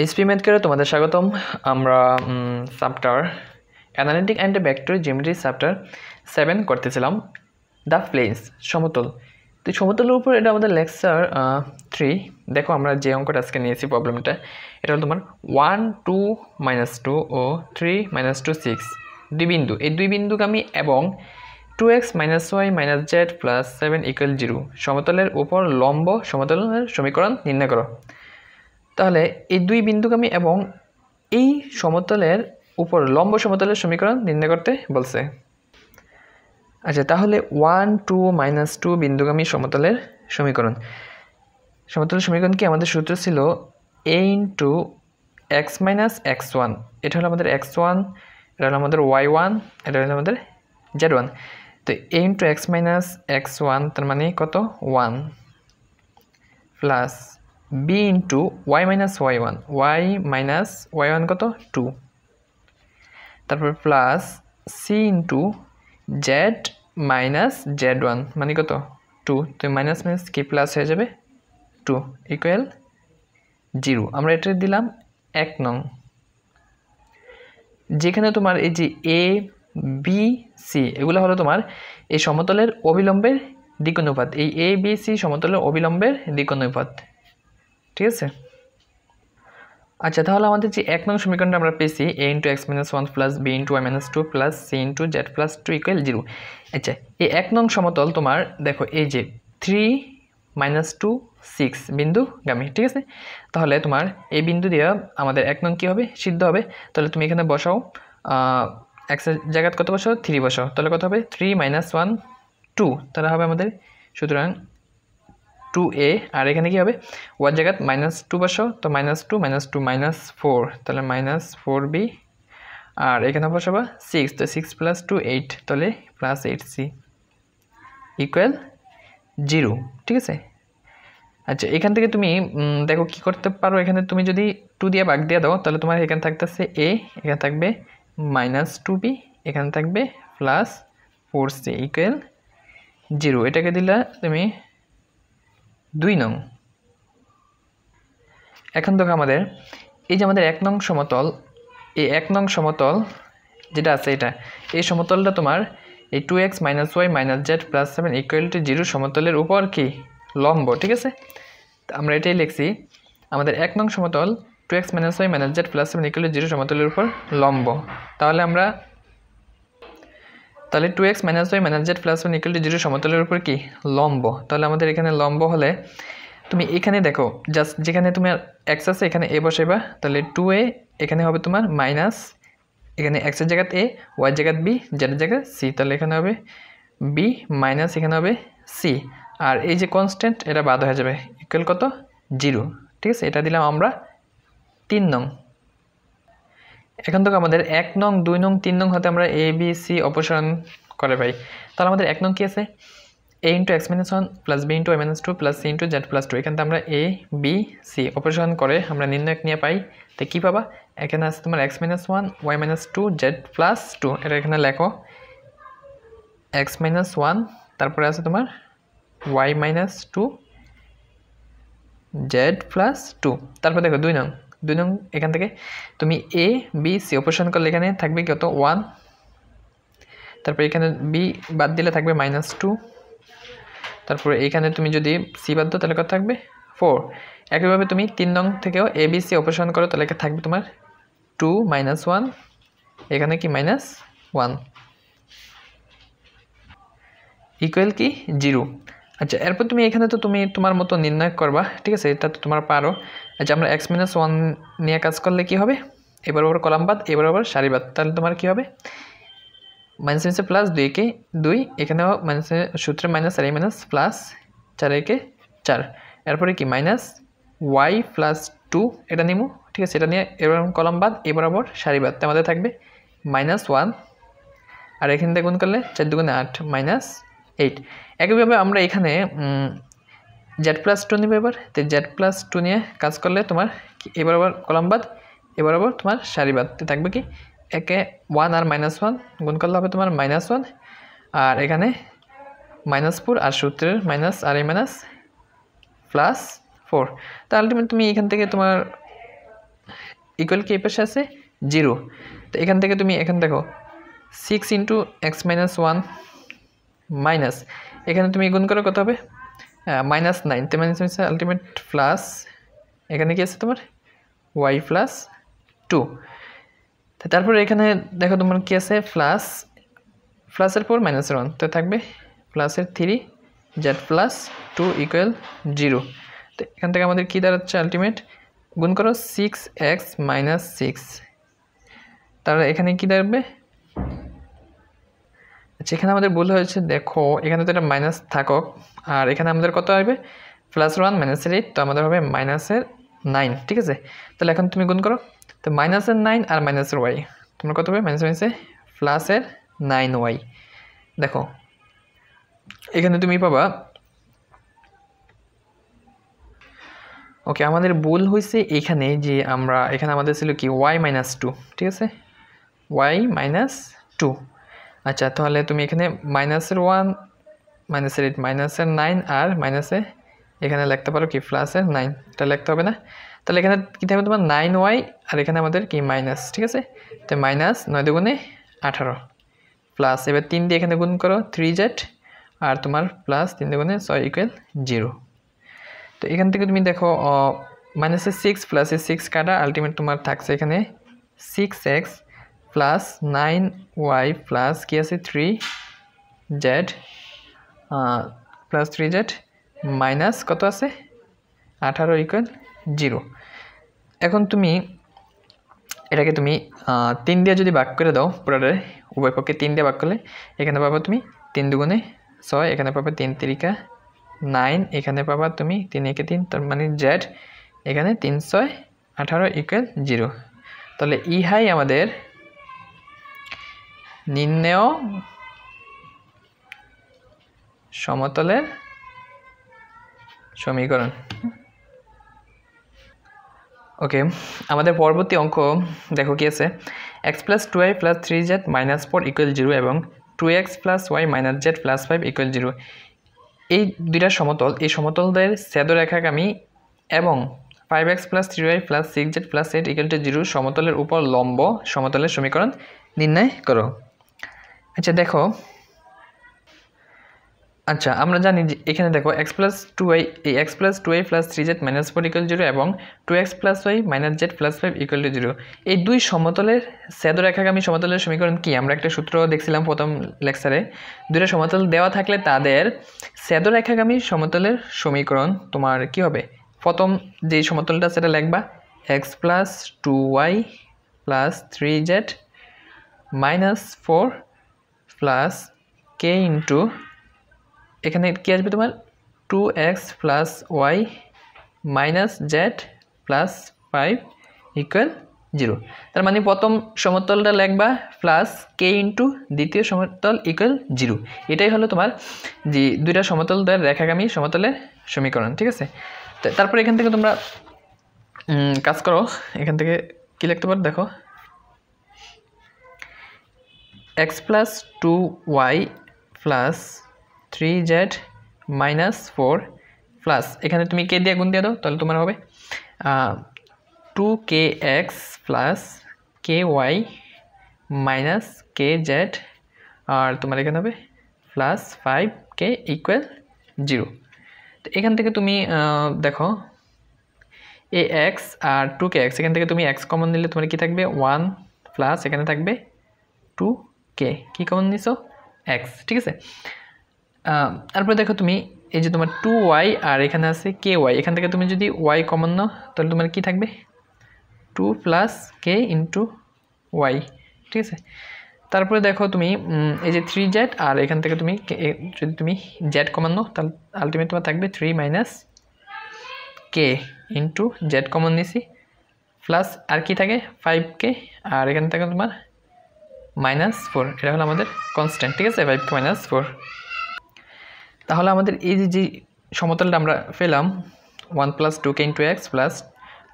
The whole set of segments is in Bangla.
एसपी मैथ के तुम्हारे स्वागतम chapter analytic and vector geometry chapter 7 करते द प्लेन्स समतल तो समतल ऊपर ये हमारे लेक्चर 3 देखो हमारा जे अंकटा आज के नियेছি प्रॉब्लमটা এটা হলো তোমার 1 2 -2 ও 3 -2 6 দুই বিন্দু এই দুই বিন্দুকে আমি এবং 2x - y - z + 7 = 0 সমতলের উপর লম্ব সমতলের সমীকরণ নির্ণয় করো তাহলে এই দুই বিন্দুকে আমি এবং এই সমতলের উপর লম্ব সমতলের সমীকরণ নির্ণয় করতে বলছে আচ্ছা তাহলে 1 2 -2 বিন্দুকে আমি সমতলের সমীকরণ কি আমাদের সূত্র ছিল a * x - x1 এটা হলো আমাদের x1 এটা হলো আমাদের y1 এটা হলো আমাদের z1 তো a * x - x1 তার মানে কত 1 + b into y minus y1 কত 2 তারপর plus c into z minus z1 মানে কত 2 তো মাইনাস মাইনাস কি প্লাস হয়ে যাবে 2 ইকুয়াল 0 আমরা এটা দিলাম 1 নং যেখানে তোমার এই যে a b c এগুলা হলো তোমার এই সমতলের অবিলম্বের দিক অনুপাত এই a b c সমতলের অবিলম্বের দিক অনুপাত ठीक है अच्छा तो हमारे जो 1 नং समीकरण আমরা পেছি a * x - 1 + b * y - 2 + c * z + 2 = 0 अच्छा এই 1 নং সমতল তোমার দেখো এই যে 3 - 2 6 বিন্দু গামি ঠিক আছে তাহলে তোমার এই বিন্দু দিয়া আমাদের 1 নং কি হবে সিদ্ধ হবে তাহলে তুমি এখানে বসাও x এর জায়গায় কত বসাও 3 বসাও তাহলে কত হবে 3 - 1 2 তাহলে হবে আমাদের সুতরাং 2a আর এখানে কি হবে ওয়ার জায়গায় -2 বসাও তো -2 -2 -4 তাহলে -4b আর এখানে বসাবা 6 তো 6 + 2 8 তাহলে +8c = 0 ঠিক আছে আচ্ছা এখান থেকে তুমি দেখো কি করতে পারো এখানে তুমি যদি 2 দিয়ে ভাগ দিয়ে দাও তাহলে তোমার এখানে থাকতেছে a এখানে থাকবে -2b এখানে থাকবে +4c = 0 এটাকে দিলা তুমি 2 নং এখন দেখো আমাদের এই যে আমাদের 1 নং সমতল এই 1 নং সমতল যেটা আছে এটা এই সমতলটা তোমার এই 2x - y - z + 7 = 0 সমতলের উপর কি লম্ব ঠিক আছে তো আমরা এটাই লিখছি আমাদের 1 নং সমতল 2x - y - z + 7 = 0 সমতলের উপর লম্ব তাহলে 2x - y - z + 1 = 0 সমতলের উপর কি লম্ব তাহলে আমাদের এখানে লম্ব হলে তুমি এখানে দেখো জাস্ট যেখানে তোমার x আছে এখানে a বসাইবা তাহলে 2a এখানে হবে তোমার মাইনাস এখানে x এর জায়গায় a y এর জায়গায় b z এর জায়গায় c তাহলে এখানে হবে b মাইনাস এখানে হবে c আর এই যে কনস্ট্যান্ট এটা বাদ হয়ে যাবে ইকুয়াল কত 0 ঠিক আছে এটা দিলাম আমরা 3 নং এখন তো আমাদের 1 নং 2 নং 3 নং হতে আমরা a b c অপসারণ করে ভাই তাহলে আমাদের 1 নং কি আছে a * x - 1 + b * y - 2 + c * z + 2 এখানে আমরা a b c অপসারণ করে আমরা নির্ণায়ক নিয়ে পাই তো কি পাবা এখানে আছে তোমার x - 1 y - 2 z + 2 এটা এখানে লেখো x - 1 তারপরে আছে তোমার y - 2 z + 2 তারপর দেখো 2 নং এখান থেকে তুমি a b c অপসারণ করলে এখানে থাকবে কত 1 তারপর এখানে b বাদ দিলে থাকবে -2 তারপর এখানে তুমি যদি c বাদ দাও তাহলে কত থাকবে 4 একই ভাবে তুমি 3 নং থেকেও a b c অপসারণ করো তাহলে এখানে থাকবে তোমার 2 -1 এখানে কি -1 ইকুয়াল কি 0 আচ্ছা এরপর তুমি এখানে তো তুমি তোমার মত নির্ণয় করবা ঠিক আছে এটা তো তোমার পারো আচ্ছা আমরা x - 1 নিয়ে কাজ করলে কি হবে এবার ওভার কলাম বাদ এবার ওভার সারি বাদ তাহলে তোমার কি হবে মাইনাস এসে প্লাস 2 কে 2 এখানে মাইনাস সূত্রে মাইনাস আর মাইনাস প্লাস 4 কে 4 এরপরে কি মাইনাস y + 2 এটা নিমু ঠিক আছে এটা নিয়ে এবার কলাম বাদ এবার ওভার সারি বাদ তাহলে থাকবে -1 আর এখান থেকে গুণ করলে 4 2 8 8 একইভাবে আমরা এখানে z + 2 নিব এবার তে z + 2 নিয়ে কাজ করলে তোমার এবার আবার কলাম বাদ এবার আবার তোমার সারি বাদ থাকবে কি একে 1 আর -1 গুণ করলে হবে তোমার -1 আর এখানে -4 আর সূত্রের মাইনাস আর এই মাইনাস +4 তাহলে আলটিমেট তুমি এখান থেকে তোমার इक्वल के पास आछे जीरो तो एखान थेके तुमी एखान देखो 6 into x minus one minus एखाने तुमी गुण करो कत होबे माइनस नाइन तो माइनस माइनस आल्टिमेट प्लस एखाने कि आछे तोमार वाई प्लस टू तारपर एखाने देखो तोमार कि आछे प्लस प्लसर पर माइनस वन तो थाकबे प्लसर three z plus two equal zero तो एखान थेके आमादेर कि दाঁড়াচ্ছে आल्टिमेट गुण करो सिक्स एक्स माइनस सिक्स तार एखाने कि दाঁড়াবে अच्छा एखाने आमादेर भूल होयेछे देखो एखाने तो एटा माइनस थाकुक और एखाने आमादेर कत आसबे प्लस वन माइनस एट तो आमादेर होबे माइनसर नाइन ठीक आछे ताहले एखन तुमी गुण करो तो माइनसर नाइन और माइनसर वाई तोमरा कत होबे माइनस माइनस प्लसर नाइन वाई देखो एखाने तुमी पाबा ओके आमादेर भूल হইছে এখানে যে আমরা এখানে আমাদের ছিল কি y-2 ঠিক আছে y-2 আচ্ছা তাহলে তুমি এখানে -1 -8 -9 আর মাইনাসে এখানে লিখতে পারো কি প্লাসের 9 এটা লিখতে হবে না তাহলে এখানে কি হবে তোমার 9y আর এখানে আমাদের কি মাইনাস ঠিক আছে তো মাইনাস 9 দুগুণে 18 প্লাস এবার 3 দিয়ে এখানে গুণ করো 3z আর তোমার প্লাস 3 দুগুণে 6 0 तो एखान तुम देखो माइनस सिक्स प्लस सिक्स काटा आल्टिमेट तुम्हार थकसे एखे six x plus nine Y plus कि आछे थ्री जेड माइनस कत आछे अठारो इक्वल जीरो एखन तुमी एटाके तुमी तीन दिए जो भाग कर दाओ पुराटारे उभय पक्षे तीन दिए भाग करले एखाने पाबा तुमी तीन दुगुणे छय एखाने पाबा तीन तिरिका नाइन एखे पा तुम तीन एके तीन तर मान जेड एखे तीन छय अठारो इक्वल जीरो तेल इहाई हमारे निर्णय समतलेर समीकरण ओके परवर्ती अंक देखो कि आछे x plus two y plus three z minus four equal zero एवं two x plus y minus z plus five equal zero এই দুইটা সমতল এই সমতলদের ছেদ রেখাগামী এবং 5x + 3y + 6z + 8 = 0 সমতলের উপর লম্ব সমতলের সমীকরণ নির্ণয় করো আচ্ছা দেখো আচ্ছা আমরা জানি যে এখানে দেখো x + 2y এই x + 2y + 3z - 4 = 0 এবং 2x + y - z + 5 = 0 এই দুই সমতলের ছেদ রেখাগামী সমতলের সমীকরণ কি আমরা একটা সূত্র দেখছিলাম প্রথম লেকচারে দুইটা সমতল দেওয়া থাকলে তাদের ছেদ রেখাগামী সমতলের সমীকরণ তোমার কি হবে প্রথম যে সমতলটা সেটা লিখবা x + 2y + 3z - 4 + k * एखे कि आसबे तुम्हार two x plus y minus z plus five equal zero तार माने प्रथम समतलटा लिखबा प्लस के इंटू द्वितीय समतल इक्वल जिरो एटाई हलो तुम्हार जी दुइटा समतल द्वारा रेखागामी समतलेर समीकरण ठीक आछे तारपर एखान थेके तोमरा काज करो एखान थेके कि लिखते पारो देखो x plus two y plus three z minus four plus एखे तुम के दिए गुण दिए दो तो तुम्हारे two k x plus k y minus k z और तुम्हारे एखे plus five k equal zero तो एखान तुम देखो ए एक्स और टू के एक्स एखान तुम एक्स कमन नीले तुम्हारे कि वन प्लस एखे थको टू के कि कमन निस एक्स ठीक है তারপরে দেখো তুমি এই যে তোমার 2y আর এখানে আছে ky এখান থেকে তুমি যদি y কমন নাও তাহলে তোমার কি থাকবে 2 প্লাস k ইনটু y ঠিক আছে তারপরে দেখো তুমি এই যে 3z আর এখান থেকে তুমি যদি তুমি z কমন নাও তাহলে আলটিমেট তোমার থাকবে 3 minus k into z common নিছি প্লাস আর কি থাকে 5k আর এখান থেকে তোমার মাইনাস 4 এটা হলো আমাদের কনস্ট্যান্ট ঠিক আছে 5k মাইনাস 4 তাহলে আমাদের এই যে সমতলটা আমরা পেলাম 1 plus 2k into x plus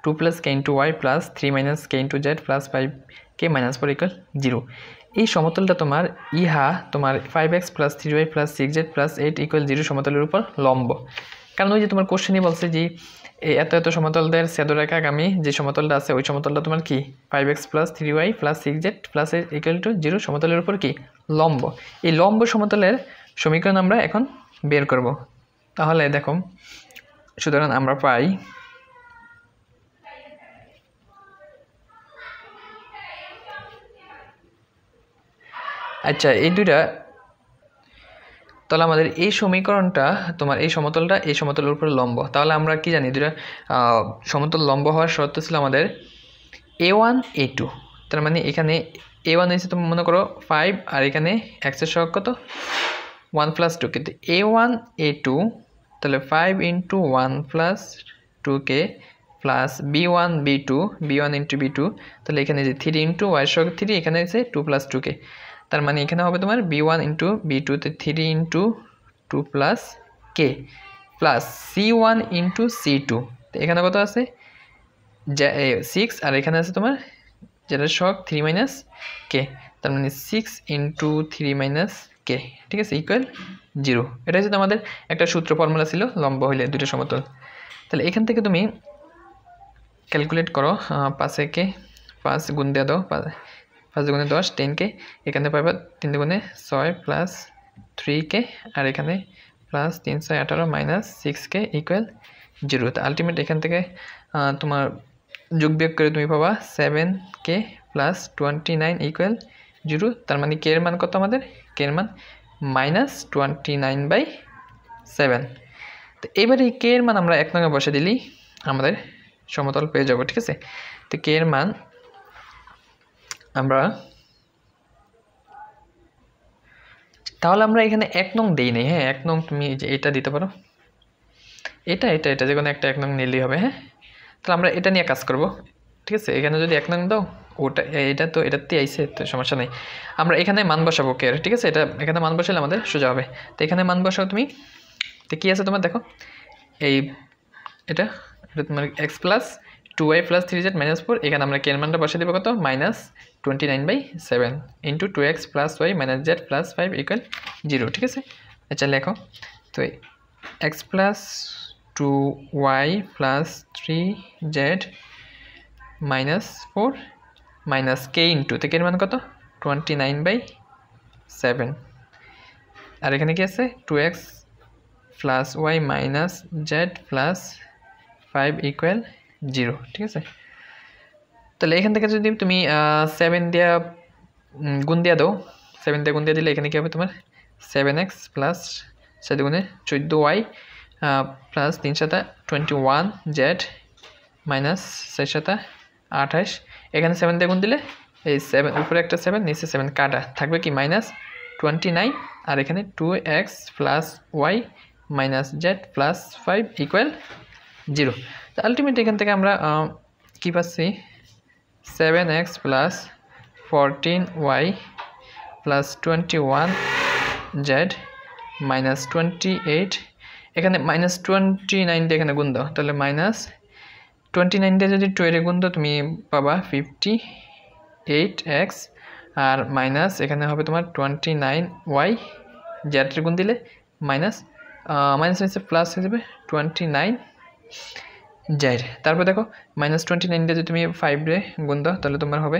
2 plus k into y plus 3 minus k into z plus 5k minus 4 equal 0 এই সমতলটা তোমার ইহা তোমার 5x plus 3y plus 6z plus 8 equal 0 সমতলের উপর লম্ব কারণ ওই যে তোমার কোশ্চেনে বলছে যে এত এত সমতলদের ছেদরেখা গামী যে সমতলটা আছে ওই সমতলটা তোমার কি 5x + 3y + 6z + = 0 সমতলের উপর কি লম্ব। এই লম্ব সমতলের সমীকরণ আমরা এখন বের করব। তাহলে দেখো সুতরাং আমরা পাই আচ্ছা এই দুইটা তাহলে আমাদের এই সমীকরণটা তোমার এই সমতলটা এই সমতলের উপরে লম্ব। তাহলে আমরা কি জানি দুইটা সমতল লম্ব হওয়ার শর্ত ছিল আমাদের a1 a2 তার মানে এখানে a1 হয়েছে তুমি মনে করো 5 আর এখানে x এর সহগ কত 1 + 2 কিন্তু a1 a2 তাহলে 5 * 1 + 2k + b1 b2 b1 * b2 তাহলে এখানে যে 3 * y এর সহগ 3 এখানে আছে 2 + 2k তার মানে এখানে হবে তোমার b1 * b2 তে 3 * 2 + k + c1 * c2 তো এখানে কত আছে 6 আর এখানে আছে তোমার যেটা সহগ 3 - k তার মানে 6 * 3 - k ঠিক আছে = 0। এটা হচ্ছে আমাদের একটা সূত্র ফর্মুলা ছিল লম্ব হইলে দুটো সমতল। তাহলে এখান থেকে তুমি ক্যালকুলেট করো 5 কে 5 গুণ দিয়ে দাও 5 গুণে 10 10k এখানে পাবা 3 গুণে 6 + 3k আর এখানে প্লাস 318 - 6k = 0 তো আলটিমেট এখান থেকে তোমার যোগ বিয়োগ করে তুমি পাবা 7k + 29 = 0 তার মানে k এর মান কত আমাদের k এর মান -29/7 তো এবারে k এর মান আমরা এক নঙ্গে বসে দিলি আমাদের সমতল পেয়ে যাব ঠিক আছে। তো k এর মান আমরা তাহলে আমরা এখানে 1 নং দেই নাই হ্যাঁ 1 নং তুমি এই যে এটা দিতে পারো এটা এটা এটা যেকোনো একটা 1 নং নিলেই হবে হ্যাঁ তাহলে আমরা এটা নিয়ে কাজ করব ঠিক আছে। এখানে যদি 1 নং দাও ওটা এটা তো এটাতে আইছে তো সমস্যা নাই আমরা এখানে মান বসাবো কে ঠিক আছে এটা এখানে মান বসালে আমাদের সোজা হবে। তো এখানে মান বসাও তুমি তো কি আছে তোমার দেখো এই এটা এটা তোমার x + 2y + 3z - 4 এখানে আমরা k এর মানটা বসিয়ে দেব কত -29/7 * 2x + y - z + 5 = 0 ঠিক আছে। আচ্ছা লেখো তো x + 2y + 3z - 4 - k * তো k এর মান কত 29/7 আর এখানে কি আছে 2x + y - z + 5 = 0 ঠিক আছে। তাহলে এখান থেকে যদি তুমি 7 দিয়া গুণ দিয়া দাও 7 দিয়ে গুণ দিয়া দিলে এখানে কি হবে তোমার 7x + 7 গুণে 14y + 3 21z - 6 28 এখানে 7 দিয়ে গুণ দিলে এই 7 উপরে একটা 7 নিচে 7 কাটা থাকবে কি -29 আর এখানে 2x + y - z + 5 = 0 তো আলটিমেট এখান থেকে আমরা কি পাচ্ছি 7x + 14y + 21z - 28 এখানে -29 দিয়ে এখানে গুণ দাও তাহলে -29 দিয়ে যদি 2 এর গুণ দাও তুমি পাবা 58x আর মাইনাস এখানে হবে তোমার 29y z এর গুণ দিলে মাইনাস মাইনাস হচ্ছে প্লাস হয়ে যাবে 29z তারপর দেখো -29 দিয়ে যদি তুমি 5 রে গুণ দাও তাহলে তোমার হবে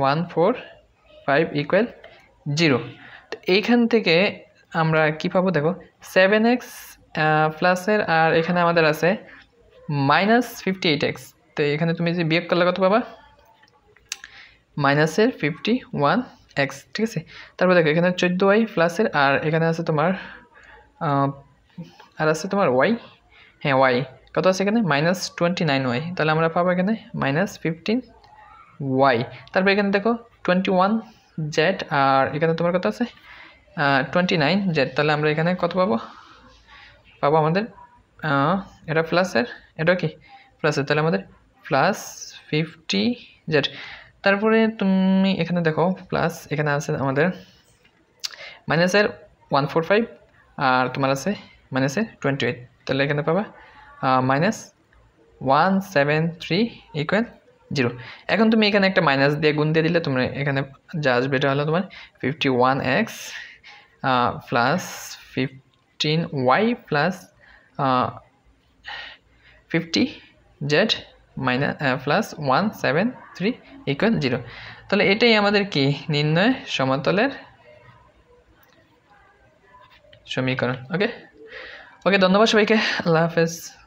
-145 = 0 তো এইখান থেকে আমরা কি পাবো দেখো 7x প্লাস এর আর এখানে আমাদের আছে -58x তো এখানে তুমি যদি বিয়োগ করলে কত পাবা - এর 51x ঠিক আছে। তারপর দেখো এখানে 14y প্লাস এর আর এখানে আছে তোমার আর আছে তোমার y হ্যাঁ y কত আছে এখানে -29y তাহলে আমরা পাবো এখানে -15y তারপর এখানে দেখো 21z আর এখানে তোমার কত আছে 29z তাহলে আমরা এখানে কত পাবো পাবো আমাদের এটা প্লাসের এটা কি প্লাসের তাহলে আমাদের +50z তারপরে তুমি এখানে দেখো প্লাস এখানে আছে আমাদের -এর 145 আর তোমার আছে -28 তাহলে এখানে পাবা -173 = 0 এখন তুমি এখানে একটা মাইনাস দিয়ে গুণ দিয়ে দিলে তোমরা এখানে যা আসবে এটা হলো তোমার 51x + 15y + 50z minus plus 173 equal 0. তাহলে এটাই আমাদের কি নির্ণয় সমতলের সমীকরণ। ওকে ওকে, ধন্যবাদ সবাইকে, আল্লাহ হাফেজ।